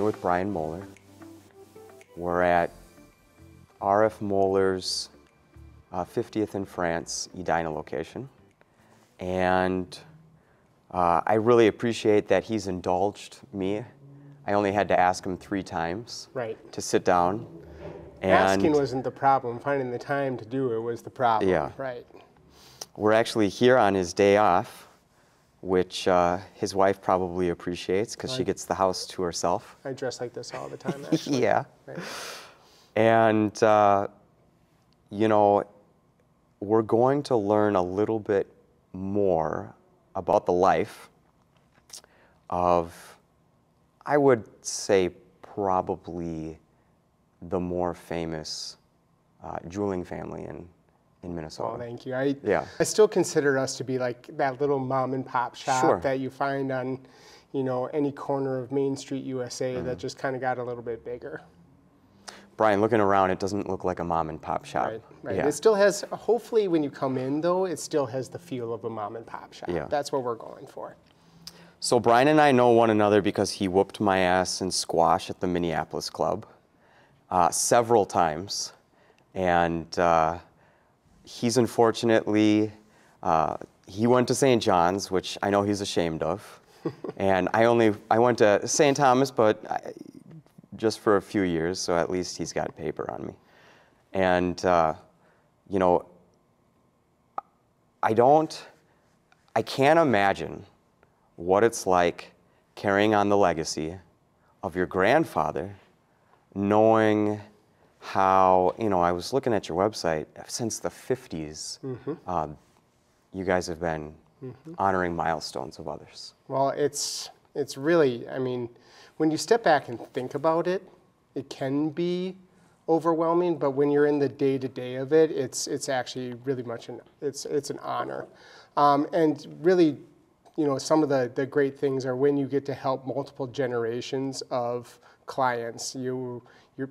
here with Brian Moeller. We're at RF Moeller's 50th in France, Edina location. And I really appreciate that he's indulged me. I only had to ask him 3 times to sit down. And asking wasn't the problem. Finding the time to do it was the problem. Yeah. Right. We're actually here on his day off, which his wife probably appreciates because she gets the house to herself. I dress like this all the time, actually. Yeah. Right. And, you know, we're going to learn a little bit more about the life of, I would say, probably the more famous jeweling family in Minnesota. Oh, thank you. I still consider us to be like that little mom and pop shop that you find on, you know, any corner of Main Street USA that just kind of got a little bit bigger. Brian, looking around, it doesn't look like a mom and pop shop. Right, right. Yeah. It still has, hopefully when you come in though, it still has the feel of a mom and pop shop. Yeah. That's what we're going for. So Brian and I know one another because he whooped my ass in squash at the Minneapolis club several times. And he's unfortunately, he went to St. John's, which I know he's ashamed of. And I went to St. Thomas, but just for a few years, so at least he's got paper on me. And, you know, I can't imagine what it's like carrying on the legacy of your grandfather, knowing how, you know, I was looking at your website, since the 50s, you guys have been honoring milestones of others. Well, it's really, I mean, when you step back and think about it, it can be overwhelming, but when you're in the day-to-day of it, it's actually really much, it's an honor. And really, you know, some of the great things are when you get to help multiple generations of clients.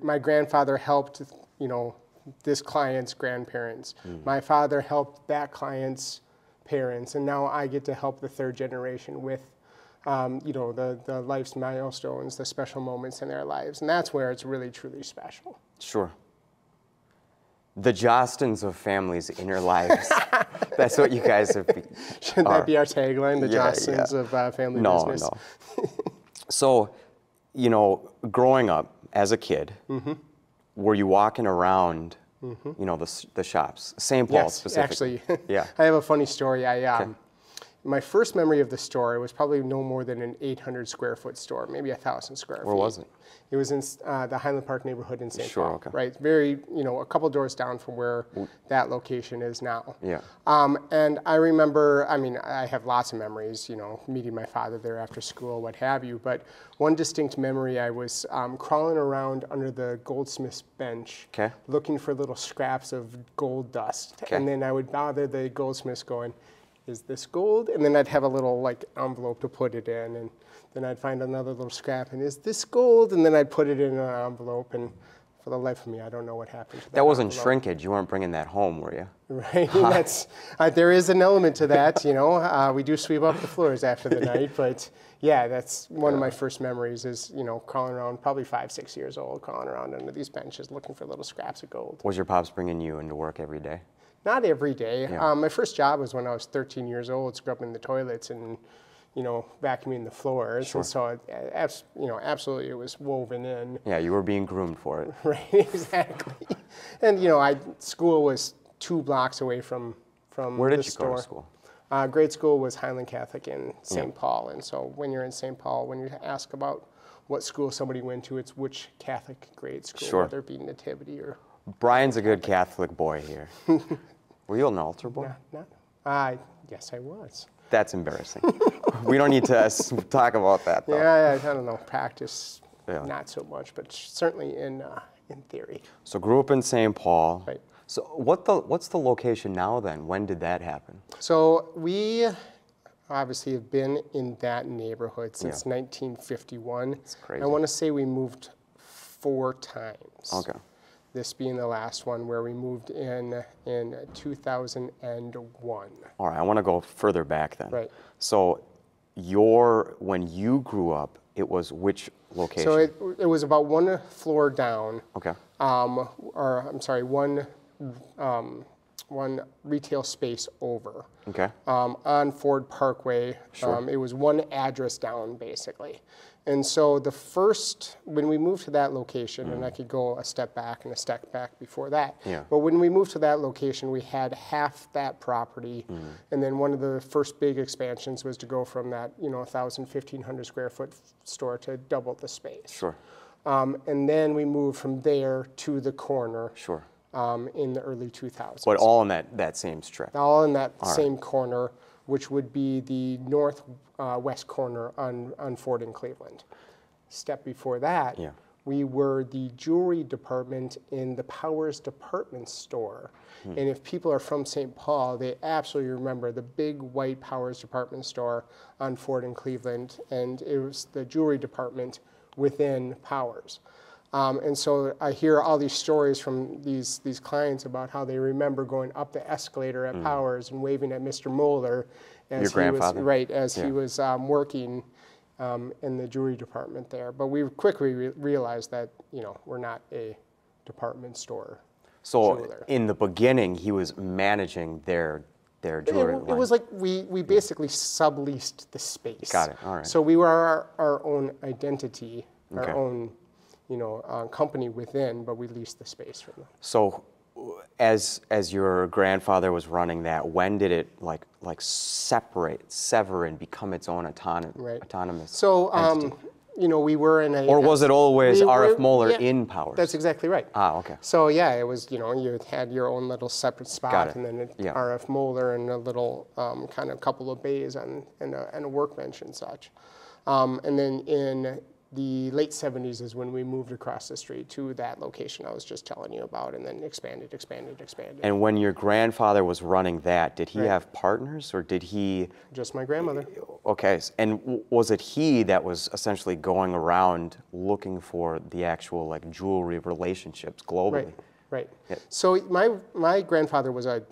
My grandfather helped, you know, this client's grandparents. My father helped that client's parents, and now I get to help the third generation with, you know, the life's milestones, the special moments in their lives, and that's where it's really, truly special. Sure. The Jostins of families in your lives. That's what you guys have been. Should that be our tagline, the Jostins of family business? No, no. So, you know, growing up as a kid, were you walking around, you know, the shops? St. Paul specifically. Actually, I have a funny story. My first memory of the store was probably no more than an 800 square foot store, maybe 1,000 square feet. Where was it? It was in the Highland Park neighborhood in St. Paul. Sure, okay. Right, very, you know, a couple doors down from where that location is now. Yeah. And I remember, I mean, I have lots of memories, you know, meeting my father there after school, what have you, but one distinct memory, I was crawling around under the goldsmith's bench, looking for little scraps of gold dust, and then I would bother the goldsmiths going, is this gold? And then I'd have a little like envelope to put it in, and then I'd find another little scrap, and is this gold? And then I'd put it in an envelope, and for the life of me, I don't know what happened to that. That wasn't shrinkage. You weren't bringing that home, were you? Right, that's, there is an element to that, you know. We do sweep up the floors after the night, but yeah, that's one of my first memories is, you know, crawling around, probably 5, 6 years old, crawling around under these benches looking for little scraps of gold. Was your pops bringing you into work every day? Not every day. Yeah. My first job was when I was 13 years old, scrubbing the toilets and, you know, vacuuming the floors. Sure. And so, you know, absolutely it was woven in. Yeah, you were being groomed for it. Right, exactly. And, you know, school was 2 blocks away from Where did the you store. Go to school? Grade school was Highland Catholic in St. Paul. And so when you're in St. Paul, when you ask about what school somebody went to, it's which Catholic grade school, whether it be Nativity or... Brian's a good Catholic boy here. Were you an altar boy? No, no. Yes, I was. That's embarrassing. We don't need to talk about that, though. Yeah, I don't know. Practice, not so much, but certainly in theory. So grew up in St. Paul. Right. So what's the location now, then? When did that happen? So we obviously have been in that neighborhood since 1951. That's crazy. I want to say we moved 4 times. Okay. This being the last one where we moved in 2001. All right, I want to go further back then. Right. So when you grew up, It was which location? So it was about one floor down. Okay. Or I'm sorry, one retail space over. Okay. On Ford Parkway. Sure. It was one address down, basically. And so the first, when we moved to that location, and I could go a step back and a step back before that, but when we moved to that location, we had half that property, and then one of the first big expansions was to go from that, 1,000, 1,500 square foot store to double the space. Sure. And then we moved from there to the corner. Sure. In the early 2000s. But all in that same strip? All in that same corner, which would be the northwest corner on Ford in Cleveland. Step before that, we were the jewelry department in the Powers department store. And if people are from St. Paul, they absolutely remember the big white Powers department store on Ford in Cleveland, and it was the jewelry department within Powers. And so I hear all these stories from these clients about how they remember going up the escalator at Powers and waving at Mr. Moeller as he was working in the jewelry department there. But we quickly realized that we're not a department store. So jeweler. In the beginning, he was managing their jewelry. It was like we basically subleased the space. Got it. All right. So we were our own identity, our own. Company within, but we leased the space for them. So as your grandfather was running that, when did it like sever and become its own autonomous entity? We were in a... Or was it always RF Moeller in Powers? That's exactly right. Ah, okay. So yeah, it was, you had your own little separate spot, and then RF Moeller and a little kind of couple of bays and a workbench and such. And then in the late 70s is when we moved across the street to that location I was just telling you about, and then expanded. And when your grandfather was running that, did he have partners, or did he? Just my grandmother. Okay, and was it he that was essentially going around looking for the actual jewelry relationships globally? Right. Right. Yeah. So my grandfather was a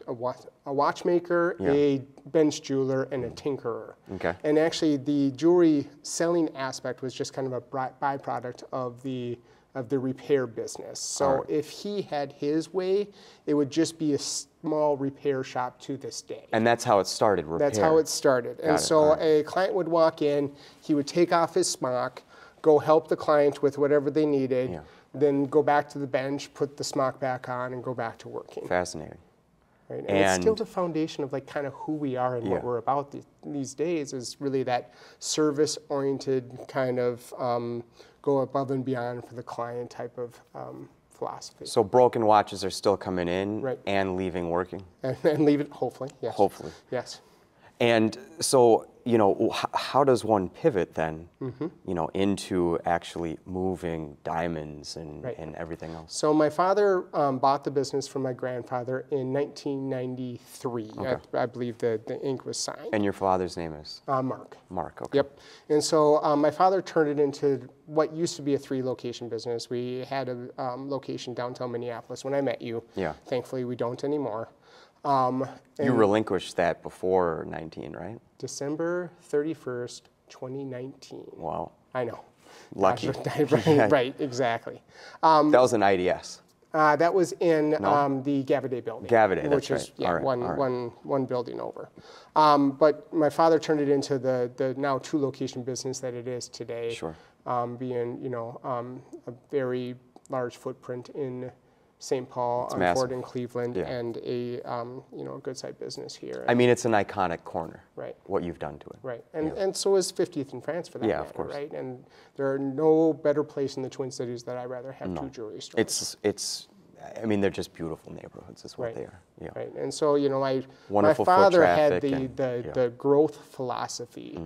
watchmaker, a bench jeweler, and a tinkerer. Okay. And actually, the jewelry selling aspect was just kind of a byproduct of the repair business. So if he had his way, it would just be a small repair shop to this day. And that's how it started. Repair. That's how it started. And so a client would walk in, he would take off his smock, go help the client with whatever they needed. Yeah. Then go back to the bench, put the smock back on, and go back to working. Fascinating. Right? And it's still the foundation of kind of who we are and what we're about these days, is really that service-oriented kind of go above and beyond for the client type of philosophy. So broken watches are still coming in and leaving working? And leaving, hopefully, yes. Hopefully. Yes. And so, how does one pivot then, into actually moving diamonds and everything else? So my father bought the business from my grandfather in 1993. Okay. I believe the ink was signed. And your father's name is? Mark. Mark, okay. Yep. And so my father turned it into what used to be a 3-location business. We had a location downtown Minneapolis when I met you. Yeah. Thankfully, we don't anymore. You relinquished that before 19, right? December 31st, 2019. Wow. I know. Lucky. Right, exactly. That was an IDS. That was in the Gaviidae building. Gaviidae, which is one building over. But my father turned it into the now 2-location business that it is today. Sure. Being, a very large footprint in St. Paul, it's on massive. Ford in Cleveland, and a good side business here. And I mean, it's an iconic corner. Right. What you've done to it. Right, and so is 50th and France for that matter, of course. Right, and there are no better place in the Twin Cities that I'd rather have two jewelry stores. It's I mean, they're just beautiful neighborhoods. Is what they are. Yeah. Right, and so my father had the growth philosophy.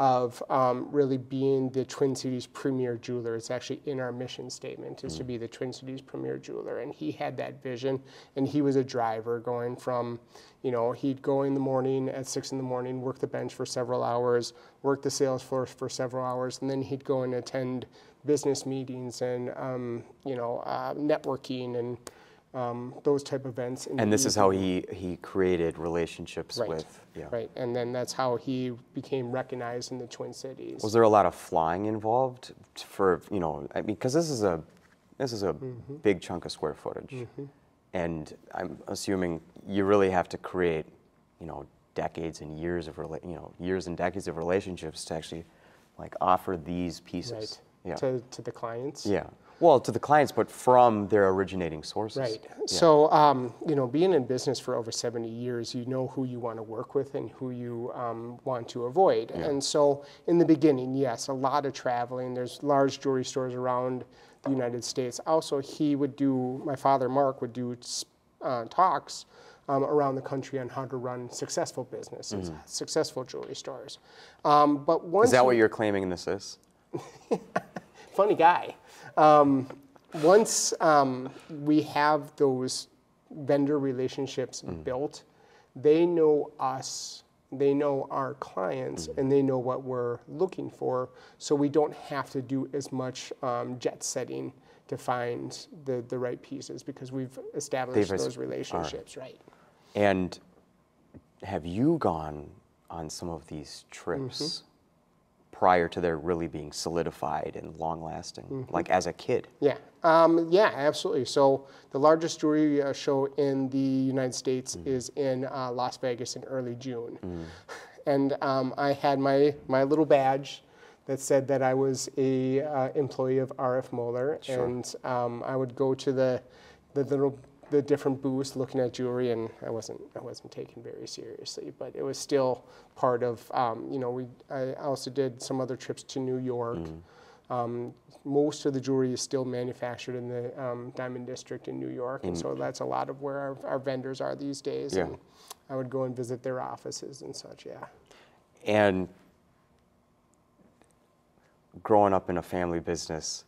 Of really being the Twin Cities premier jeweler. It's actually in our mission statement, is to be the Twin Cities premier jeweler. And he had that vision, and he was a driver going from, he'd go in the morning at 6 in the morning, work the bench for several hours, work the sales floor for several hours, and then he'd go and attend business meetings and networking and those type events. And this is how he created relationships with. Yeah. Right, and then that's how he became recognized in the Twin Cities. Was there a lot of flying involved for, you know, I mean, because this is a big chunk of square footage. And I'm assuming you really have to create, you know, decades and years of, years and decades of relationships to actually like offer these pieces. Right. Yeah. To the clients. Yeah. Well, to the clients, but from their originating sources. Right. Yeah. So, you know, being in business for over 70 years, you know who you want to work with and who you want to avoid. Yeah. And so in the beginning, yes, a lot of traveling. There's large jewelry stores around the United States. Also, he would do, my father, Mark, would do talks around the country on how to run successful businesses, successful jewelry stores. But once— Is that what you're claiming this is? Funny guy. Once we have those vendor relationships built, they know us, they know our clients, and they know what we're looking for, so we don't have to do as much jet setting to find the right pieces because we've established those relationships, right. And have you gone on some of these trips prior to their really being solidified and long-lasting, like as a kid? Yeah, yeah, absolutely. So the largest jewelry show in the United States is in Las Vegas in early June. And I had my little badge that said that I was a employee of RF Moeller, and I would go to the different booths looking at jewelry, and I wasn't taken very seriously, but it was still part of, you know, I also did some other trips to New York. Most of the jewelry is still manufactured in the Diamond District in New York, and so that's a lot of where our vendors are these days, and I would go and visit their offices and such, And growing up in a family business,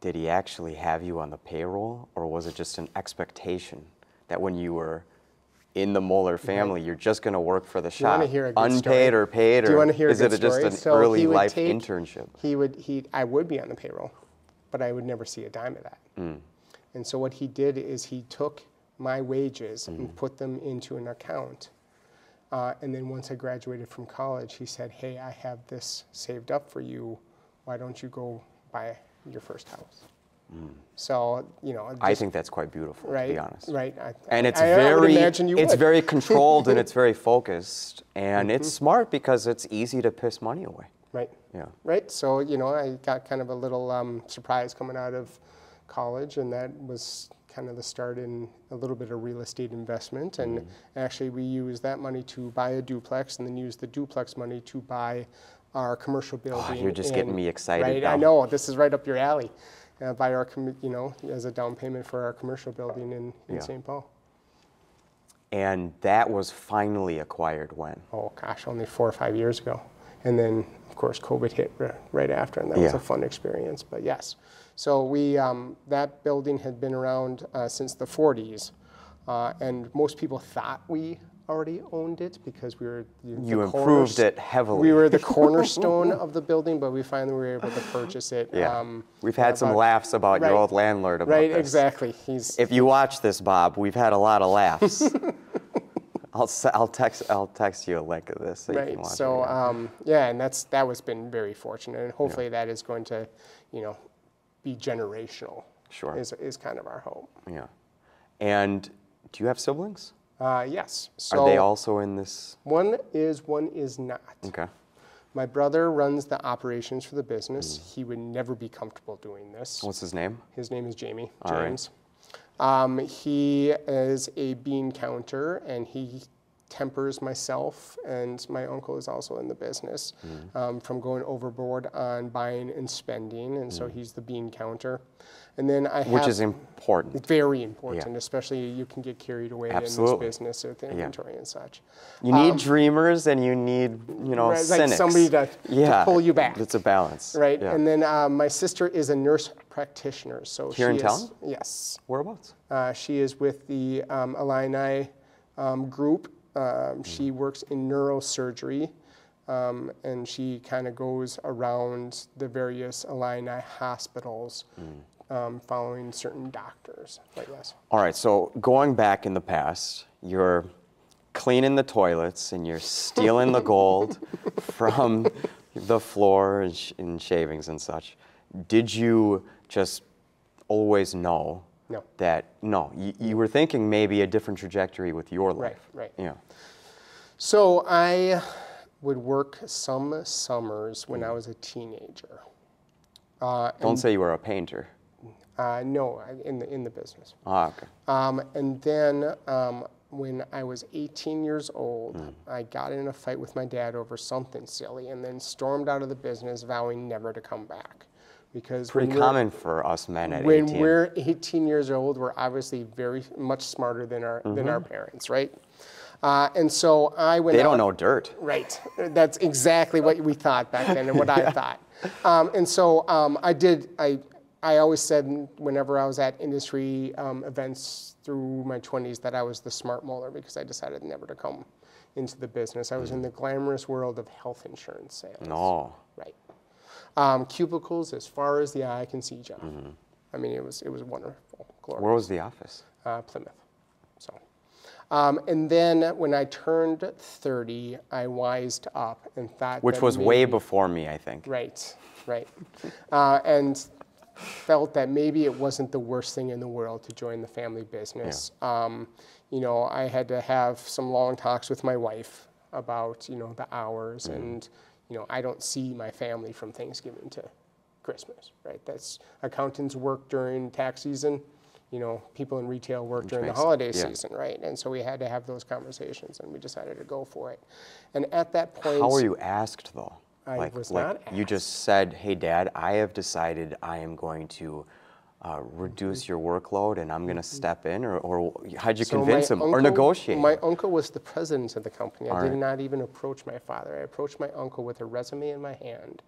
did he actually have you on the payroll, or was it just an expectation that when you were in the Moeller family, you're just going to work for the shop, unpaid or paid, or is it just an early life internship? I would be on the payroll, but I would never see a dime of that. And so what he did is he took my wages and put them into an account. And then once I graduated from college, he said, "Hey, I have this saved up for you. Why don't you go buy your first house?" So, you know, I think that's quite beautiful, to be honest. And it's very controlled and it's very focused, and it's smart because it's easy to piss money away. So, you know, I got kind of a little surprise coming out of college, and that was kind of the start in a little bit of real estate investment. And actually we used that money to buy a duplex, and then used the duplex money to buy our commercial building. Oh, you're just getting me excited. Right, I know, this is right up your alley. By our, you know, as a down payment for our commercial building in Saint Paul. And that was finally acquired when? Oh gosh, only 4 or 5 years ago. And then, of course, COVID hit right after, and that was a fun experience. But yes, so we that building had been around since the 40s, and most people thought we already owned it because we were— You improved it heavily. We were the cornerstone of the building, but we finally were able to purchase it. Yeah. We've had some laughs about your old landlord about this. Right, exactly. If you watch this, Bob, we've had a lot of laughs. I'll text you a link of this so you can watch it. Yeah, and that was been very fortunate, and hopefully that is going to, you know, be generational. Sure. Is kind of our hope. Yeah. And do you have siblings? Yes. So are they also in this? One is not. Okay. My brother runs the operations for the business. He would never be comfortable doing this. What's his name? His name is Jamie. All James. Right. He is a bean counter, and he tempers myself, and my uncle is also in the business, from going overboard on buying and spending, and so he's the bean counter. And then which is important. Very important, especially you can get carried away in this business with inventory and such. You need dreamers, and you need, you know, cynics. Like somebody to pull you back. It's a balance. Right, and then my sister is a nurse practitioner. So here in town? Yes. Whereabouts? She is with the Illini group. She works in neurosurgery, and she kind of goes around the various Illini hospitals following certain doctors like this. All right, so going back in the past, you're cleaning the toilets and you're stealing the gold from the floor and shavings and such. Did you just always know? No. That, no, you were thinking maybe a different trajectory with your life. Right, right. Yeah. So I would work some summers when I was a teenager. Don't say you were a painter. No, in the business. Ah, okay. And then when I was 18 years old, I got in a fight with my dad over something silly and then stormed out of the business, vowing never to come back. Because pretty common for us men at 18. When we're 18 years old, we're obviously very much smarter than our parents, right? And so I went. They don't know dirt, right? That's exactly what we thought back then, and what I thought. And so I did. I always said whenever I was at industry events through my 20s that I was the smart molar because I decided never to come into the business. I was in the glamorous world of health insurance sales. No. Right. Cubicles as far as the eye can see, John. I mean, it was wonderful, glorious. Where was the office? Plymouth. So, and then when I turned 30, I wised up and thought, which was way before me, I think. Right, right, and felt that maybe it wasn't the worst thing in the world to join the family business. Yeah. You know, I had to have some long talks with my wife about the hours and. You know, I don't see my family from Thanksgiving to Christmas, right? That's accountants work during tax season, you know, people in retail work during the holiday season, right? And so we had to have those conversations and we decided to go for it. And at that point— How were you asked though? I was not asked. You just said, hey Dad, I have decided I am going to reduce your workload and I'm going to step in, or how'd you convince him or negotiate? My uncle was the president of the company. I did not even approach my father. I approached my uncle with a resume in my hand.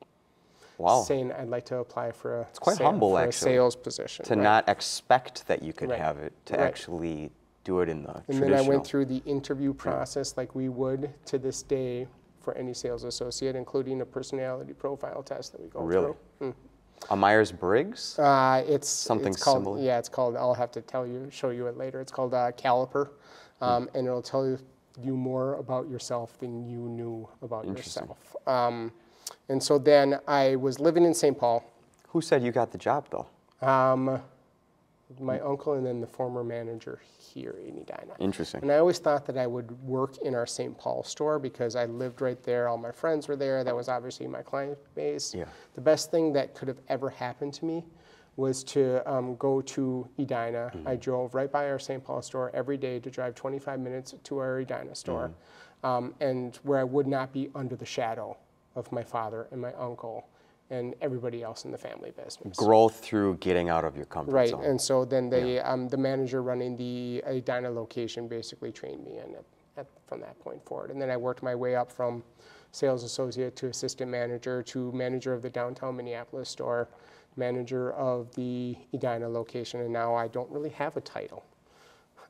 Wow. Saying I'd like to apply for a, it's quite humble, for actually, a sales position. To not expect that you could have it, to actually do it in the traditional. And then I went through the interview process like we would to this day for any sales associate, including a personality profile test that we go through. Mm. A Myers-Briggs? It's something similar. Yeah, it's called. I'll have to show you it later. It's called Caliper, and it'll tell you more about yourself than you knew about yourself. And so then I was living in Saint Paul. Who said you got the job though? My uncle and then the former manager here in Edina. Interesting. And I always thought that I would work in our St. Paul store because I lived right there. All my friends were there. That was obviously my client base. Yeah. The best thing that could have ever happened to me was to go to Edina. I drove right by our St. Paul store every day to drive 25 minutes to our Edina store, and where I would not be under the shadow of my father and my uncle and everybody else in the family business. Growth through getting out of your comfort zone. Right, and so then they, the manager running the Edina location basically trained me in from that point forward. And then I worked my way up from sales associate to assistant manager to manager of the downtown Minneapolis store, manager of the Edina location, and now I don't really have a title.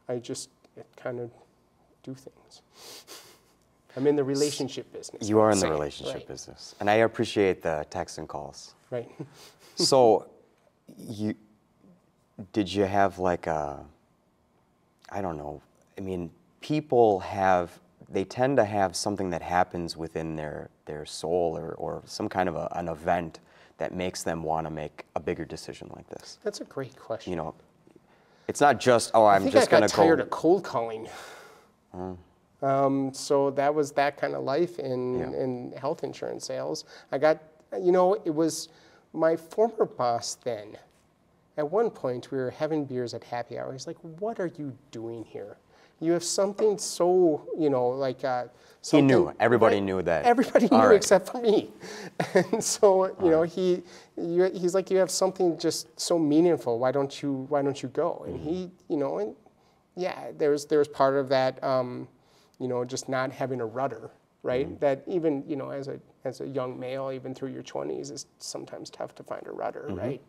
I just kind of do things. I'm in the relationship business. You are in the relationship business. And I appreciate the texts and calls. Right. So did you have like a, I don't know, I mean, people have, they tend to have something that happens within their soul or some kind of an event that makes them want to make a bigger decision like this. That's a great question. You know, it's not just, oh, I'm just going to go. I got tired of cold calling. So that was that kind of life in health insurance sales. I got, you know, it was my former boss then. At one point, we were having beers at happy hour. He's like, what are you doing here? You have something so, you know, like something. He knew. Everybody knew that. Everybody knew except for me. And so, you know, he's like, you have something just so meaningful. Why don't you go? And he, you know, and yeah, there was part of that, you know, just not having a rudder, right? That even, you know, as a young male, even through your 20s, it's sometimes tough to find a rudder, right?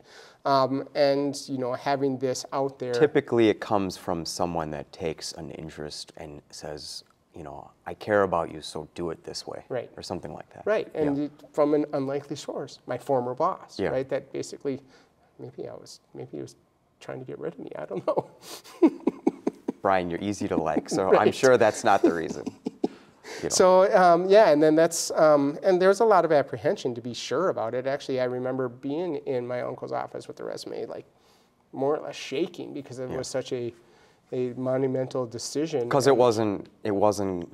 And, you know, having this out there. Typically it comes from someone that takes an interest and says, you know, I care about you, so do it this way, right, or something like that. Right, and from an unlikely source, my former boss, right? That basically, maybe he was trying to get rid of me. I don't know. Brian, you're easy to like, so right. I'm sure that's not the reason. You know. So and then that's and there's a lot of apprehension to be sure about it. Actually, I remember being in my uncle's office with the resume, like more or less shaking because it was such a monumental decision. Because it wasn't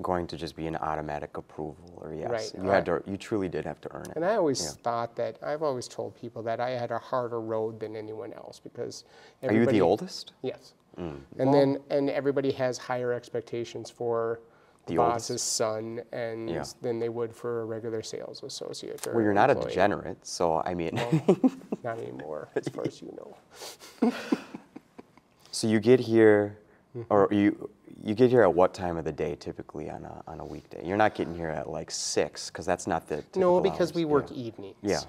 going to just be an automatic approval or yes. Right. You had to, you truly did have to earn it. And I always thought that, I've always told people that I had a harder road than anyone else because everybody— Are you the oldest? Yes. Mm. And then everybody has higher expectations for the boss's son and than they would for a regular sales associate. Or well, you're not a degenerate, so I mean. Well, not anymore, as far as you know. So you get here, or you get here at what time of the day typically on a weekday? You're not getting here at like 6 because that's not the typical No, because hours. We work evenings. Yeah.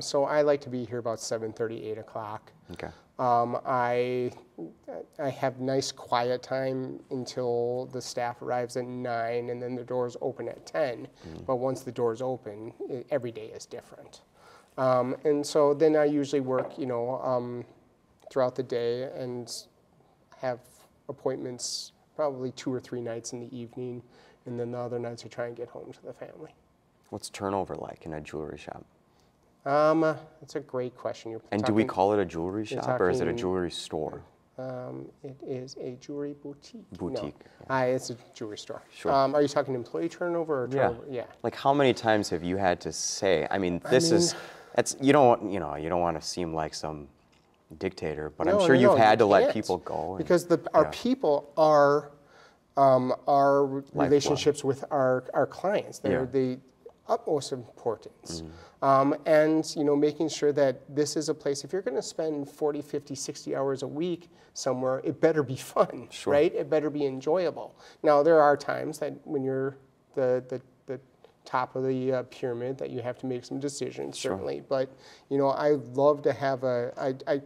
So I like to be here about 7:30, 8 o'clock. Okay. I have nice quiet time until the staff arrives at 9, and then the doors open at 10. Mm. But once the doors open, every day is different. And so then I usually work, throughout the day and have appointments probably 2 or 3 nights in the evening, and then the other nights I try and get home to the family. What's turnover like in a jewelry shop? That's a great question. Do we call it a jewelry shop or is it a jewelry store? It is a jewelry boutique. Boutique. No. It's a jewelry store. Sure. Are you talking employee turnover or turnover? Yeah. Like how many times have you had to say, you don't want to seem like some dictator, but I'm sure you've had to let people go. Because our people are our relationships with our clients. They're the utmost importance. Mm-hmm. And making sure that this is a place, if you're going to spend 40, 50, 60 hours a week somewhere, it better be fun, right? It better be enjoyable. Now, there are times that when you're the top of the pyramid that you have to make some decisions, certainly. But, I love to have I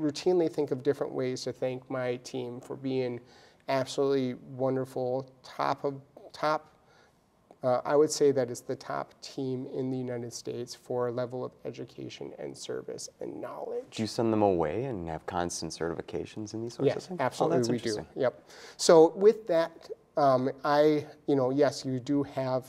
routinely think of different ways to thank my team for being absolutely wonderful, top. I would say that it's the top team in the United States for a level of education and service and knowledge. Do you send them away and have constant certifications in these sorts of things? Yes, absolutely we do. Yep. So with that, yes, you do have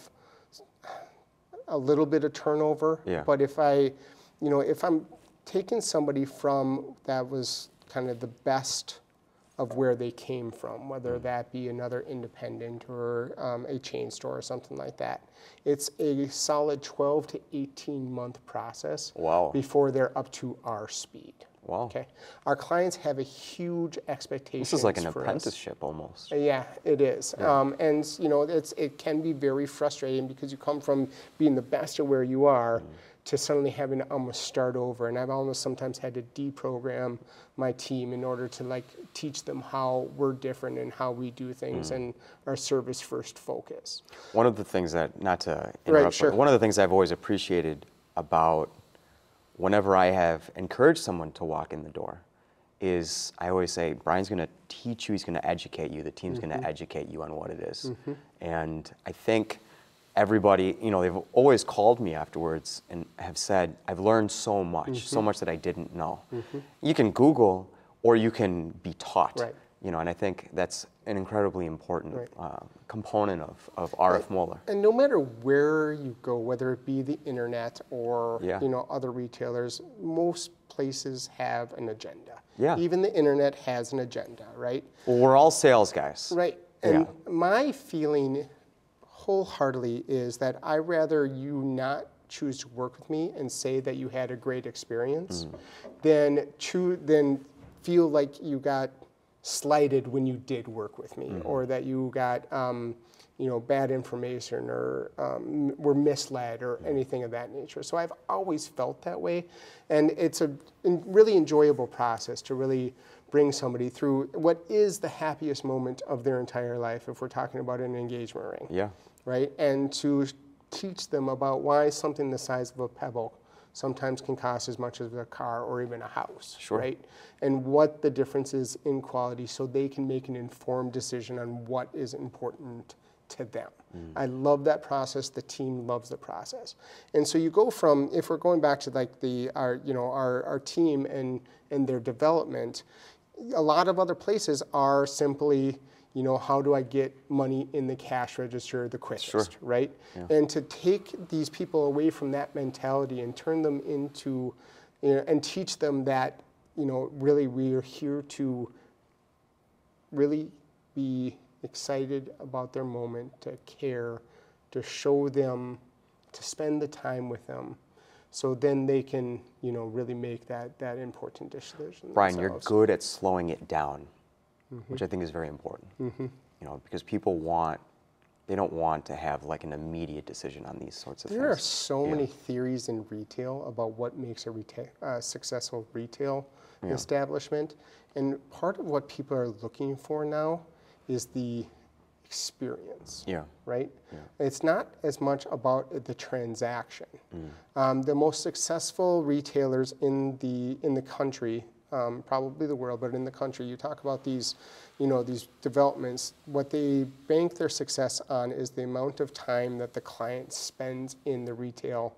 a little bit of turnover. Yeah. But if I'm taking somebody from that was kind of the best of where they came from, whether that be another independent or a chain store or something like that. It's a solid 12 to 18 month process before they're up to our speed. Wow. Okay. Our clients have a huge expectation. This is like an apprenticeship almost. Yeah, it is. Yeah. And it can be very frustrating because you come from being the best at where you are to suddenly having to almost start over. And I've almost sometimes had to deprogram my team in order to teach them how we're different and how we do things and our service first focus. One of the things that, not to interrupt, but one of the things I've always appreciated about whenever I have encouraged someone to walk in the door is I always say, Brian's gonna teach you, he's gonna educate you, the team's gonna educate you on what it is. And I think everybody, they've always called me afterwards and have said, I've learned so much, so much that I didn't know. You can Google or you can be taught, and I think that's an incredibly important component of RF Moeller. And no matter where you go, whether it be the internet or other retailers, most places have an agenda. Yeah. Even the internet has an agenda, right? Well, we're all sales guys. Right. And my feeling wholeheartedly is that I rather you not choose to work with me and say that you had a great experience than feel like you got slighted when you did work with me or that you got bad information or were misled or anything of that nature. So I've always felt that way, and it's a really enjoyable process to really bring somebody through what is the happiest moment of their entire life if we're talking about an engagement ring. Yeah. Right? And to teach them about why something the size of a pebble sometimes can cost as much as a car or even a house, right? And what the difference is in quality so they can make an informed decision on what is important to them. I love that process. The team loves the process. And so you go from, if we're going back to like the, our team and their development, a lot of other places are simply, you know, how do I get money in the cash register the quickest, right? Yeah. And to take these people away from that mentality and turn them into, you know, and teach them that, you know, really we are here to really be excited about their moment, to care, to show them, to spend the time with them. So then they can, you know, really make that important decision. Brian, you're good at slowing it down, which I think is very important. You know, because people want, they don't want to have like an immediate decision on these sorts of things. There are so many theories in retail about what makes a successful retail establishment. And part of what people are looking for now is the experience, right? It's not as much about the transaction. The most successful retailers in the country, probably the world, but in the country, you talk about these, you know, these developments, what they bank their success on is the amount of time that the client spends in the retail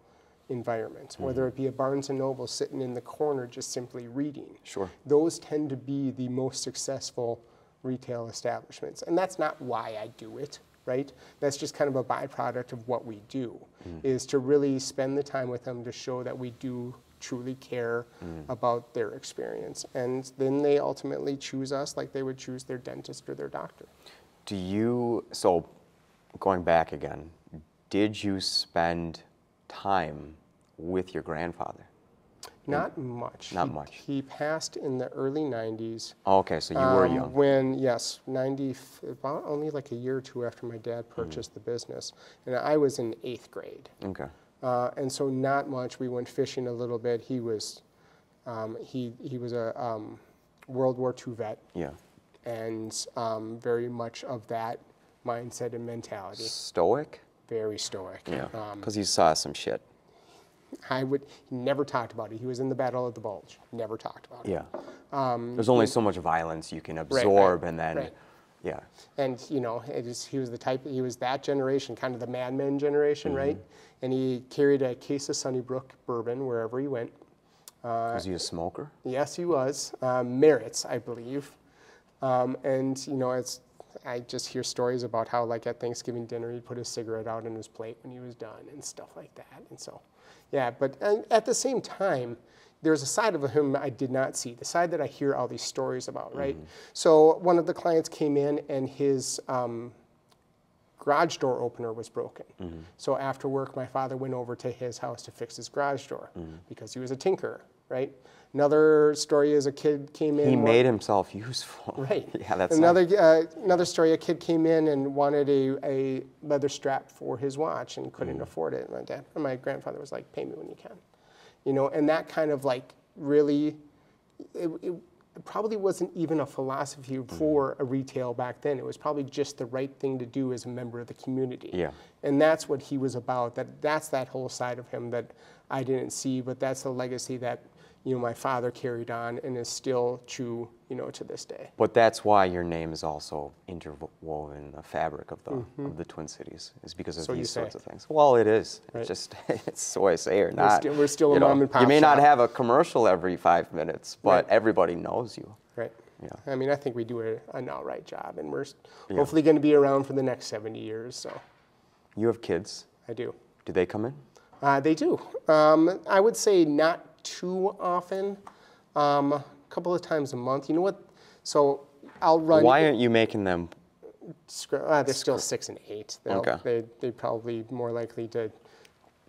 environment, whether it be a Barnes and Noble sitting in the corner just simply reading. Those tend to be the most successful retail establishments. And that's not why I do it, right? That's just kind of a byproduct of what we do, is to really spend the time with them to show that we do truly care about their experience. And then they ultimately choose us like they would choose their dentist or their doctor. Do you, so going back again, did you spend time with your grandfather? Not much. Not much. He passed in the early 90s. Oh, okay, so you were young. When, yes, 90, about only like a year or two after my dad purchased the business. And I was in 8th grade. Okay. And so not much. We went fishing a little bit. He was, he was a World War II vet. Yeah. And very much of that mindset and mentality. Stoic? Very stoic. Yeah, because he saw some shit. He never talked about it. He was in the Battle of the Bulge. Never talked about it. Yeah. There's only so much violence you can absorb, and then, yeah. And you know, he was the type. He was that generation, kind of the Mad Men generation, right? And he carried a case of Sunnybrook bourbon wherever he went. Was he a smoker? Yes, he was. Merits, I believe. And you know, I just hear stories about how, like at Thanksgiving dinner, he'd put his cigarette out on his plate when he was done, and stuff like that. And so. Yeah, but at the same time, there's a side of him I did not see, the side that I hear all these stories about, right? So one of the clients came in and his garage door opener was broken. So after work, my father went over to his house to fix his garage door because he was a tinkerer, right? Another story is a kid came in. He made himself useful. Right. Yeah, that's another story. A kid came in and wanted a leather strap for his watch and couldn't afford it. My grandfather was like, "Pay me when you can," you know. And that kind of like really, it probably wasn't even a philosophy for a retail back then. It was probably just the right thing to do as a member of the community. Yeah. And that's what he was about. That's that whole side of him that I didn't see, but that's the legacy that, you know, my father carried on and is still true, you know, to this day. But that's why your name is also interwoven in the fabric of the Twin Cities, is because of these sorts of things. Well, it is. Right. It's just, it's so I say or not. We're still a mom and pop shop. You may not have a commercial every 5 minutes, but everybody knows you. Right. Yeah. I mean, I think we do an alright job, and we're hopefully going to be around for the next 70 years. So. You have kids. I do. Do they come in? They do. I would say not too often, a couple of times a month. You know what? So I'll run. Why aren't you making them? They're still 6 and 8. Okay. They're probably more likely to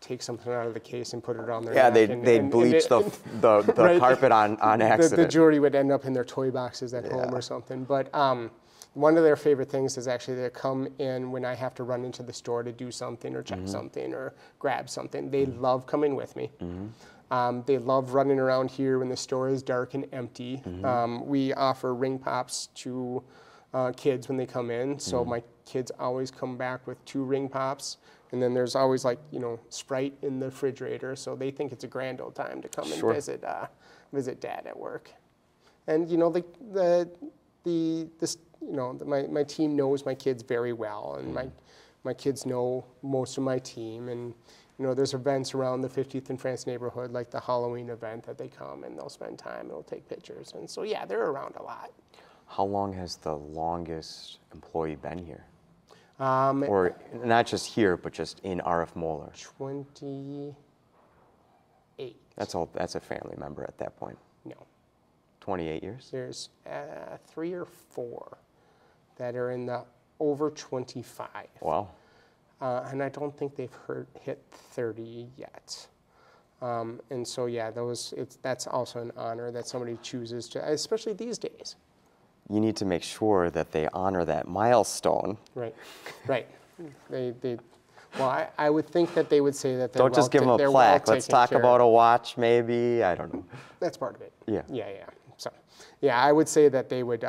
take something out of the case and put it on their. Yeah, they'd bleach the right? carpet on accident. The jewelry would end up in their toy boxes at home or something. But one of their favorite things is actually they come in when I have to run into the store to do something or check something or grab something. They love coming with me. They love running around here when the store is dark and empty. We offer ring pops to kids when they come in. So my kids always come back with 2 ring pops. And then there's always like, you know, Sprite in the refrigerator. So they think it's a grand old time to come and visit dad at work. And you know, the my team knows my kids very well, and my kids know most of my team, and there's events around the 50th and France neighborhood, like the Halloween event, that they come and they'll spend time and they'll take pictures, and so yeah, they're around a lot. How long has the longest employee been here? Or not just here, but just in RF Moeller. 28. That's all. That's a family member at that point. No. 28 years? There's 3 or 4 that are in the over 25. Wow. And I don't think they've hit 30 yet. And so yeah, that's also an honor that somebody chooses to, especially these days. You need to make sure that they honor that milestone. Right, right. I would think that they would say that. Don't just give them a plaque. Let's talk about a watch, maybe. I don't know. That's part of it. Yeah. Yeah, yeah. So, yeah, I would say that they would.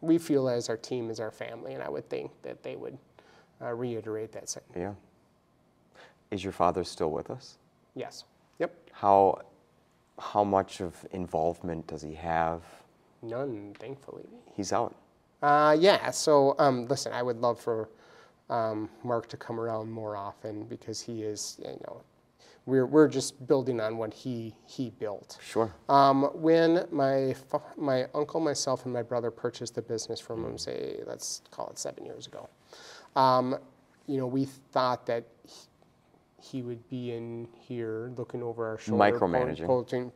We feel as our team is our family, and I would think that they would reiterate that sentiment. Yeah. Is your father still with us? Yes. Yep. How much of involvement does he have? None, thankfully. He's out. Yeah, so listen, I would love for Mark to come around more often, because he is, we're just building on what he built. Sure. When my uncle, myself, and my brother purchased the business from him, say, let's call it 7 years ago, we thought that he would be in here looking over our shoulder, micromanaging,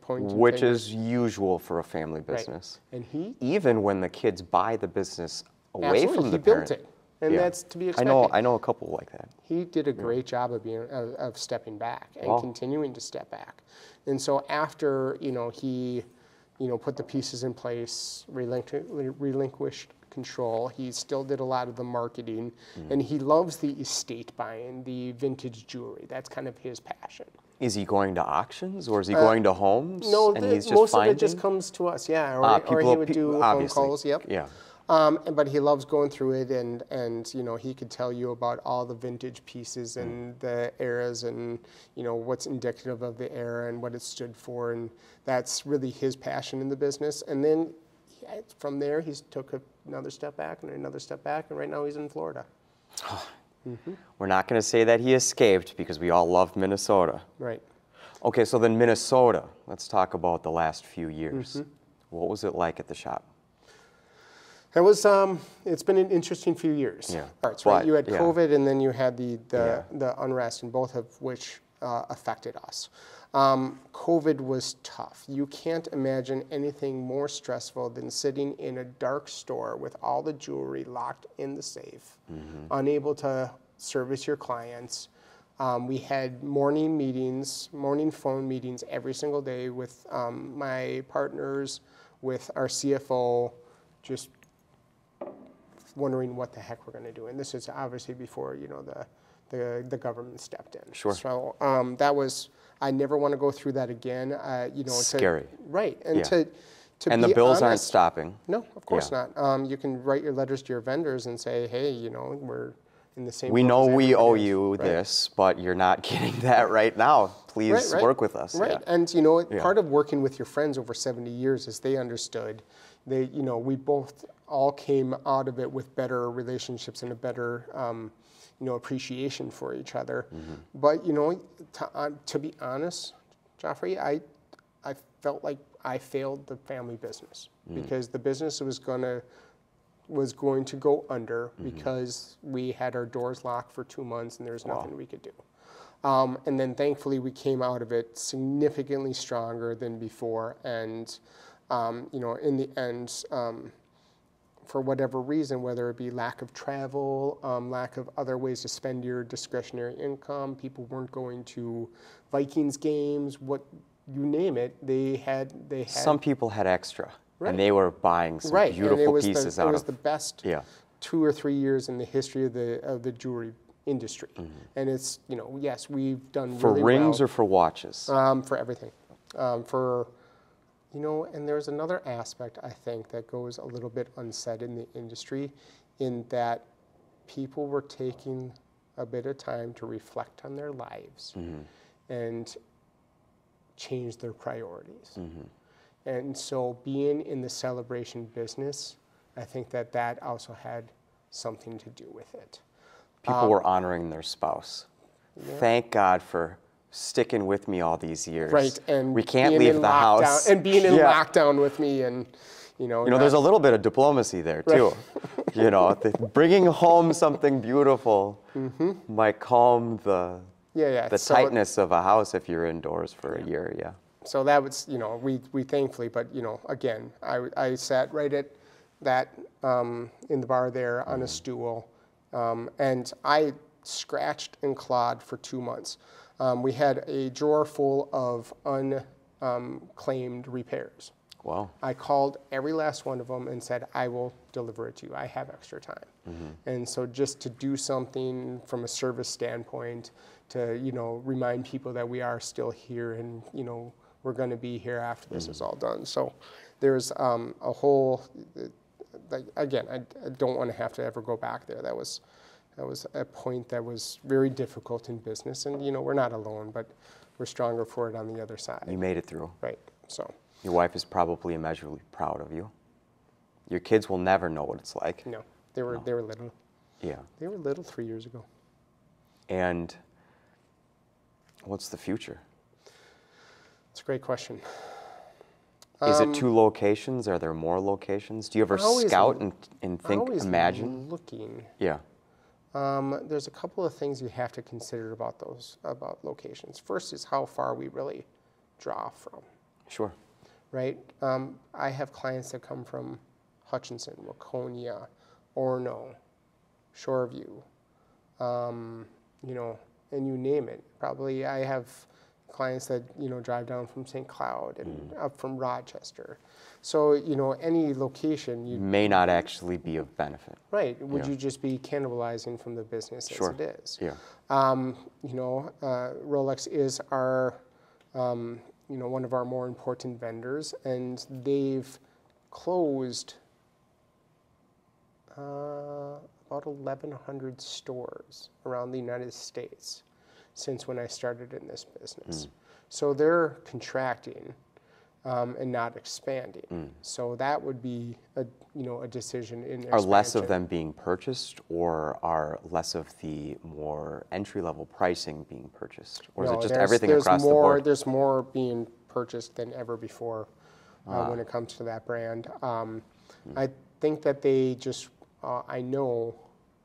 pointing which fingers. Is usual for a family business. Right. And he, even when the kids buy the business away from the parent, built it, and yeah, that's to be expected. I know a couple like that. He did a great job of being of stepping back and continuing to step back. And so after he put the pieces in place, relinquished control. He still did a lot of the marketing, and he loves the estate buying, the vintage jewelry. That's kind of his passion. Is he going to auctions, or is he going to homes? No, and he's just most of it just comes to us. Yeah, or he would do phone calls. Yep. Yeah. But he loves going through it, and he could tell you about all the vintage pieces and the eras, and what's indicative of the era and what it stood for, and that's really his passion in the business. And then from there, he's took another step back and another step back, and right now he's in Florida. Oh. Mm-hmm. We're not going to say that he escaped, because we all love Minnesota. Right. Okay, so then Minnesota. Let's talk about the last few years. Mm-hmm. What was it like at the shop? It was, it's been an interesting few years. Yeah. Right? You had COVID, and then you had the unrest, and both of which affected us. COVID was tough. You can't imagine anything more stressful than sitting in a dark store with all the jewelry locked in the safe, unable to service your clients. We had morning phone meetings every single day with my partners, with our CFO, just wondering what the heck we're going to do. And this is obviously before the government stepped in. Sure. So that was, I never want to go through that again. Scary. And the bills aren't stopping. No, of course not. You can write your letters to your vendors and say, hey, we're in the same. We know we owe you this, but you're not getting that right now. Please work with us. Right. Yeah. And part of working with your friends over 70 years is they understood. We both all came out of it with better relationships and a better, appreciation for each other. But, to be honest, Joffrey, I felt like I failed the family business, because the business was going to go under, because we had our doors locked for 2 months and there was nothing we could do. And then thankfully we came out of it significantly stronger than before. And, in the end, for whatever reason, whether it be lack of travel, lack of other ways to spend your discretionary income, people weren't going to Vikings games, you name it, they had. Some people had extra, and they were buying some beautiful pieces out of it. It was the best 2 or 3 years in the history of the jewelry industry. And it's, yes, we've done really well. For rings or for watches? For everything. And there's another aspect, I think, that goes a little bit unsaid in the industry, in that people were taking a bit of time to reflect on their lives and change their priorities. And so being in the celebration business, I think that that also had something to do with it. People were honoring their spouse. Yeah. Thank God for sticking with me all these years. Right, and we can't leave the house. And being in lockdown with me, and you know, there's a little bit of diplomacy there too. Right. You know, bringing home something beautiful might calm the tightness of a house if you're indoors for a year. Yeah. So that was, you know, we thankfully, but you know, again, I sat right at that in the bar there on a stool, and I scratched and clawed for 2 months. We had a drawer full of unclaimed repairs. Wow. I called every last one of them and said, I will deliver it to you. I have extra time. And so just to do something from a service standpoint to, you know, remind people that we are still here and, you know, we're going to be here after this is all done. So there's a whole, like, again, I don't want to have to ever go back there. That was a point that was very difficult in business, and you know, we're not alone, but we're stronger for it on the other side. You made it through. Right, so. Your wife is probably immeasurably proud of you. Your kids will never know what it's like. No, they were little. Yeah. They were little 3 years ago. And what's the future? That's a great question. Is it 2 locations? Are there more locations? Do you ever scout and think, imagine? Looking. Yeah. There's a couple of things you have to consider about those, about locations. First is how far we really draw from. Sure. Right? I have clients that come from Hutchinson, Waconia, Orono, Shoreview, you know, and you name it. Probably I have clients that, you know, drive down from St. Cloud and up from Rochester. So, you know, any location you may not actually be of benefit. Right. Would you just be cannibalizing from the business as it is? Yeah. You know, Rolex is our, you know, one of our more important vendors, and they've closed about 1,100 stores around the United States since when I started in this business. So they're contracting and not expanding. So that would be a, you know, a decision in expansion. Are less of them being purchased, or are less of the more entry-level pricing being purchased? Or is it just everything across the board? There's more being purchased than ever before when it comes to that brand. I think that they just, I know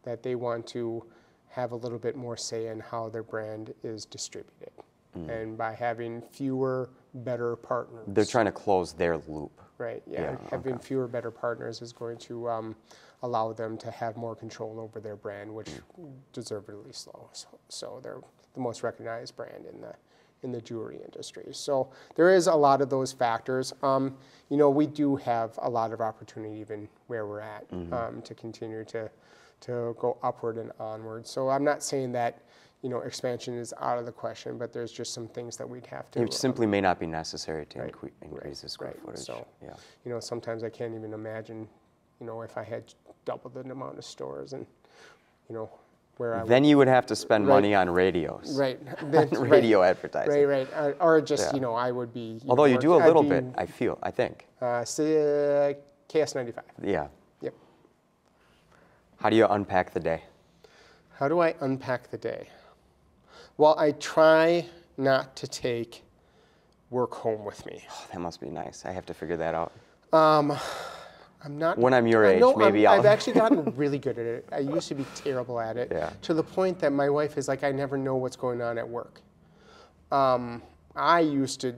that they want to have a little bit more say in how their brand is distributed. And by having fewer, better partners. They're trying to close their loop. Right, yeah. Having fewer, better partners is going to allow them to have more control over their brand, which deservedly so. So they're the most recognized brand in the jewelry industry. So there is a lot of those factors. You know, we do have a lot of opportunity even where we're at to continue to go upward and onward. So I'm not saying that, you know, expansion is out of the question, but there's just some things that we'd have to. It simply may not be necessary to increase the square footage. So, you know, sometimes I can't even imagine, you know, if I had doubled the amount of stores and, you know, where I then would, you would have to spend money on radios. Right. Radio advertising. Right, right. Or just, you know, I would be. Although you do a little bit, I feel, I think. KS95. Yeah. Yep. How do you unpack the day? How do I unpack the day? Well, I try not to take work home with me. Oh, that must be nice. I have to figure that out. I'm not. When I'm your age, maybe I've actually gotten really good at it. I used to be terrible at it, to the point that my wife is like, I never know what's going on at work. I used to,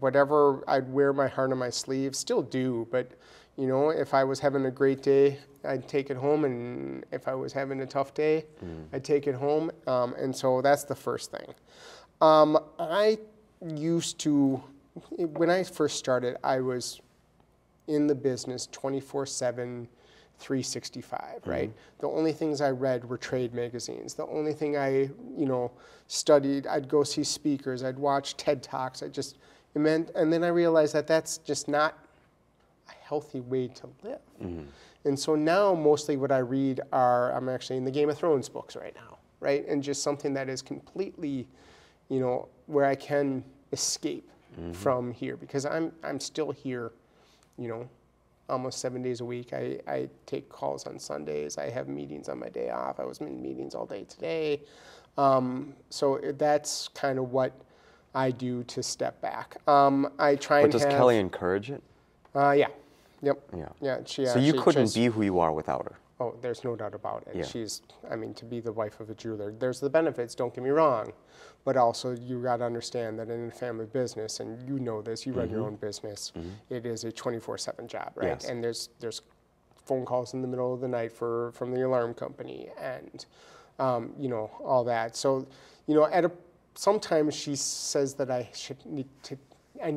whatever, I'd wear my heart on my sleeve, still do, but you know, if I was having a great day, I'd take it home, and if I was having a tough day, I'd take it home, and so that's the first thing. I used to, when I first started, I was in the business 24/7, 365, right? The only things I read were trade magazines. The only thing I, you know, studied, I'd go see speakers, I'd watch TED Talks, and then I realized that that's just not a healthy way to live. And so now mostly what I read are, I'm actually in the Game of Thrones books right now, right? And just something that is completely, you know, where I can escape from here, because I'm still here, you know, almost 7 days a week. I take calls on Sundays. I have meetings on my day off. I was in meetings all day today. So that's kind of what I do to step back. I try and does Kelly encourage it? Yeah. Yep. Yeah. Yeah. So you couldn't be who you are without her. Oh, there's no doubt about it. Yeah. She's, I mean, to be the wife of a jeweler, there's the benefits, don't get me wrong, but also you got to understand that in a family business, and you know this, you run your own business, it is a 24/7 job, right? Yes. And there's phone calls in the middle of the night from the alarm company and, you know, all that. So, you know, sometimes she says that I need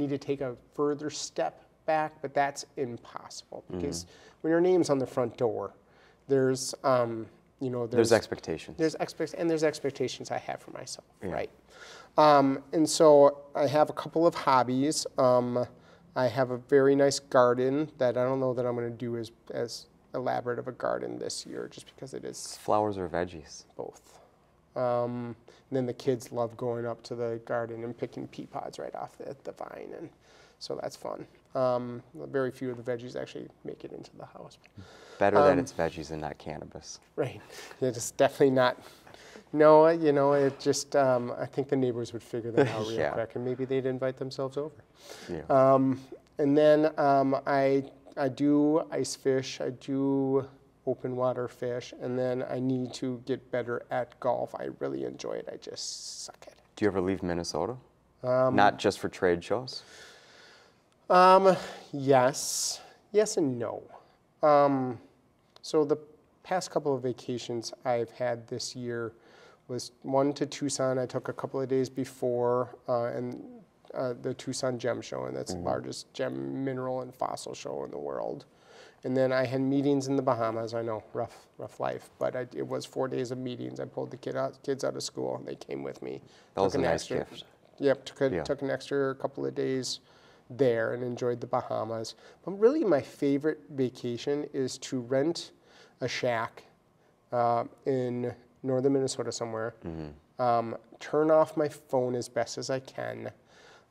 to take a further step back, but that's impossible because when your name's on the front door, there's, you know, there's expectations. There's expectations I have for myself, right? And so I have a couple of hobbies. I have a very nice garden that I don't know that I'm going to do as elaborate of a garden this year, just because it is flowers or veggies, both. And then the kids love going up to the garden and picking pea pods right off the vine, and so that's fun. Very few of the veggies actually make it into the house. Better that it's veggies and not cannabis. Right. It's definitely not. No, you know, it just, I think the neighbors would figure that out real quick, and maybe they'd invite themselves over. Yeah. And then I do ice fish. I do open water fish. And then I need to get better at golf. I really enjoy it. I just suck at it. Do you ever leave Minnesota? Not just for trade shows? Yes and no. So the past couple of vacations I've had this year was one to Tucson. I took a couple of days before the Tucson Gem Show, and that's the largest gem, mineral, and fossil show in the world. And then I had meetings in the Bahamas. I know, rough life, but it was 4 days of meetings. I pulled the kids out of school, and they came with me. That was a nice gift. Yep, took an extra couple of days there and enjoyed the Bahamas. But really my favorite vacation is to rent a shack in northern Minnesota somewhere, turn off my phone as best as I can,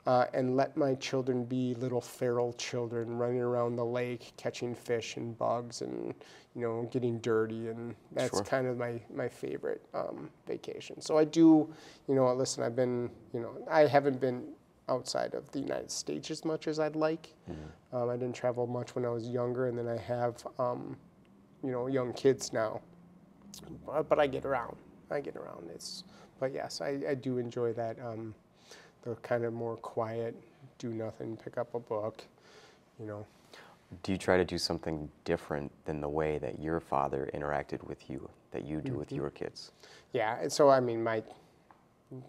and let my children be little feral children running around the lake, catching fish and bugs and, you know, getting dirty. And that's kind of my favorite vacation. So I do, you know, listen, I've been, you know, I haven't been outside of the United States as much as I'd like. I didn't travel much when I was younger, and then I have, you know, young kids now. But I get around. But yes, I do enjoy that, the kind of more quiet, do nothing, pick up a book, you know. Do you try to do something different than the way that your father interacted with you, that you do with your kids? Yeah, and so I mean,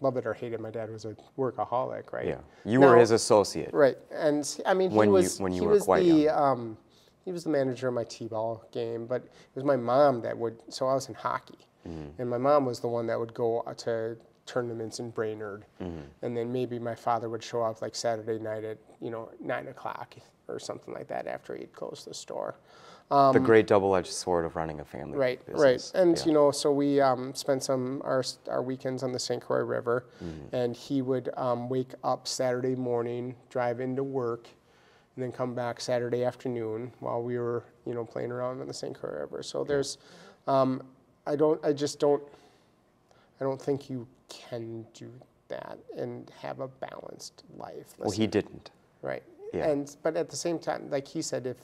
love it or hate it, my dad was a workaholic, right? Yeah, you were his associate, right? And I mean, he was the manager of my t-ball game, but it was my mom that would. So I was in hockey, and my mom was the one that would go to tournaments in Brainerd, and then maybe my father would show up like Saturday night at, you know, 9 o'clock or something like that after he'd closed the store. The great double-edged sword of running a family business. Right, and you know, so we spent our weekends on the Saint Croix River, and he would wake up Saturday morning, drive into work, and then come back Saturday afternoon while we were, you know, playing around on the Saint Croix River. So there's, I don't think you can do that and have a balanced life. Well, he didn't. Right. Yeah. But at the same time, like he said,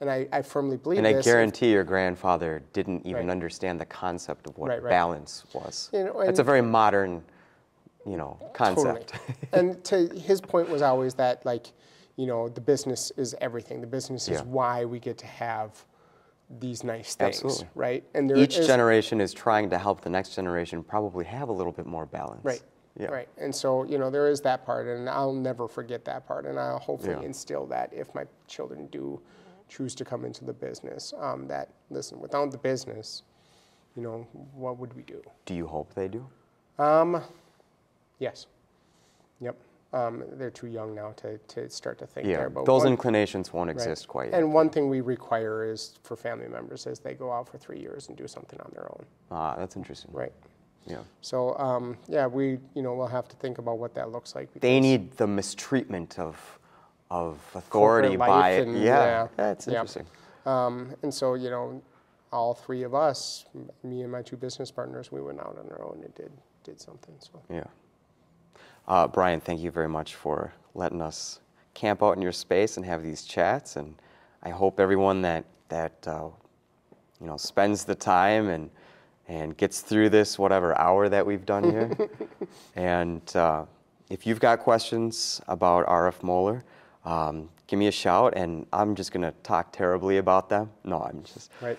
and I firmly believe this. And I guarantee your grandfather didn't even understand the concept of what balance was. You know, it's a very modern, you know, concept. Totally. And to his point was always that, like, you know, the business is everything. The business is why we get to have these nice things, right? And each generation is trying to help the next generation probably have a little bit more balance. Right. Yeah. Right. And so, you know, there is that part, and I'll never forget that part, and I'll hopefully instill that if my children do choose to come into the business, that, listen, without the business, you know, what would we do? Do you hope they do? Yes. Yep. They're too young now to start to think there. But those inclinations won't exist quite yet. And one thing we require is for family members is they go out for 3 years and do something on their own. Ah, that's interesting. Right. Yeah. So yeah, we we'll have to think about what that looks like. They need the mistreatment of authority by it. And, yeah, that's interesting. And so all three of us, me and my two business partners, we went out on our own and did something. So yeah. Brian, thank you very much for letting us camp out in your space and have these chats. And I hope everyone that spends the time and gets through this whatever hour that we've done here. And if you've got questions about RF Moeller, give me a shout, and I'm just gonna talk terribly about them. No, I'm just right.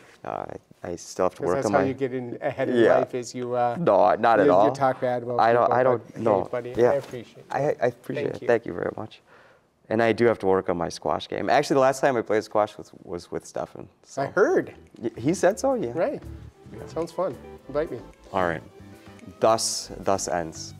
I still have to work on my. That's how you get in ahead in life. Is you no, not at all. You talk bad about. I don't know. Yeah, I appreciate. I appreciate it. Thank you very much. And I do have to work on my squash game. Actually, the last time I played squash was with Stefan. So. I heard. He said so. Yeah. Right. Yeah. Sounds fun. Invite me. All right. Thus ends.